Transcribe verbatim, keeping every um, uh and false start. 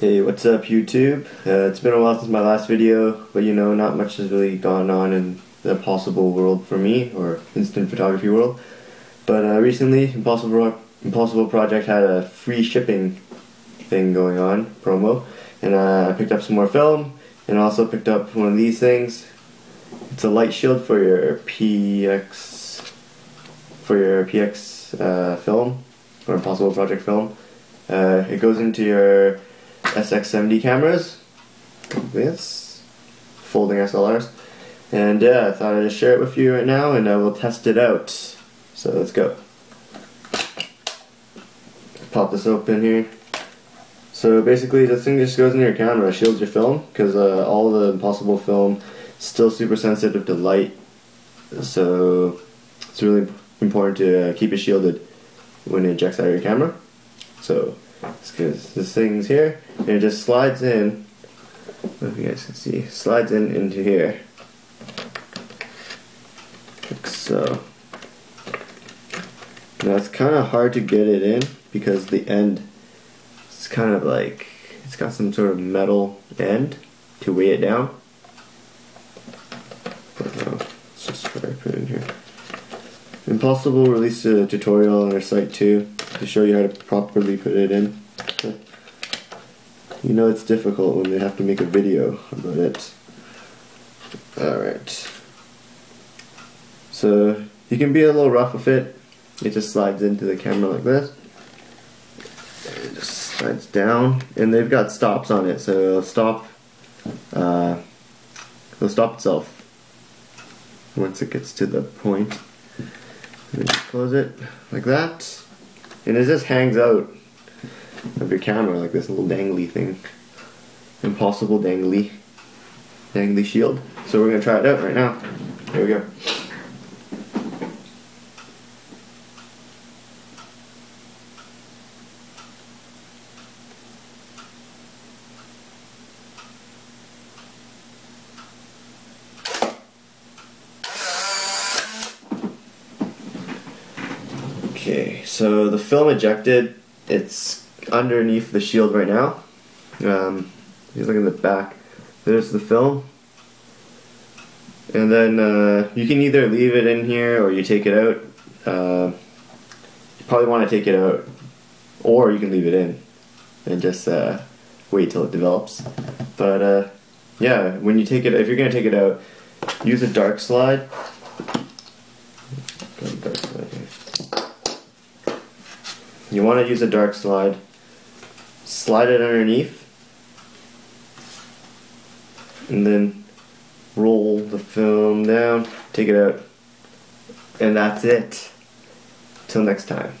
Hey, what's up YouTube? Uh, it's been a while since my last video, but you know, not much has really gone on in the Impossible world for me, or instant photography world. But uh, recently, Impossible, Impossible Project had a free shipping thing going on, promo, and uh, I picked up some more film, and also picked up one of these things. It's a light shield for your P X, for your P X uh, film, or Impossible Project film. Uh, it goes into your S X seventy cameras, this folding S L Rs, and yeah, I thought I'd just share it with you right now, and I will test it out. So let's go. Pop this open here. So basically, this thing just goes into your camera, shields your film, because uh, all the Impossible film is still super sensitive to light, so it's really important to uh, keep it shielded when it ejects out of your camera. So because this thing's here, and it just slides in. I don't know if you guys can see, slides in into here, like so. Now it's kind of hard to get it in because the end, it's kind of like it's got some sort of metal end to weigh it down. But no, let's just try to put it in here. Impossible released a tutorial on their site too, to show you how to properly put it in. You know it's difficult when they have to make a video about it. Alright. So you can be a little rough with it. It just slides into the camera like this. And it just slides down. And they've got stops on it, so it'll stop uh, it'll stop itself once it gets to the point. And then you close it like that. And it just hangs out of your camera like this little dangly thing. Impossible dangly. Dangly shield. So we're gonna try it out right now. Here we go. Okay, so the film ejected, it's underneath the shield right now. Um, you look at the back, there's the film. And then uh, you can either leave it in here or you take it out. Uh, you probably want to take it out, or you can leave it in and just uh, wait till it develops. But uh, yeah, when you take it, if you're going to take it out, use a dark slide. Dark slide here. You want to use a dark slide, slide it underneath, and then roll the film down, take it out, and that's it. Till next time.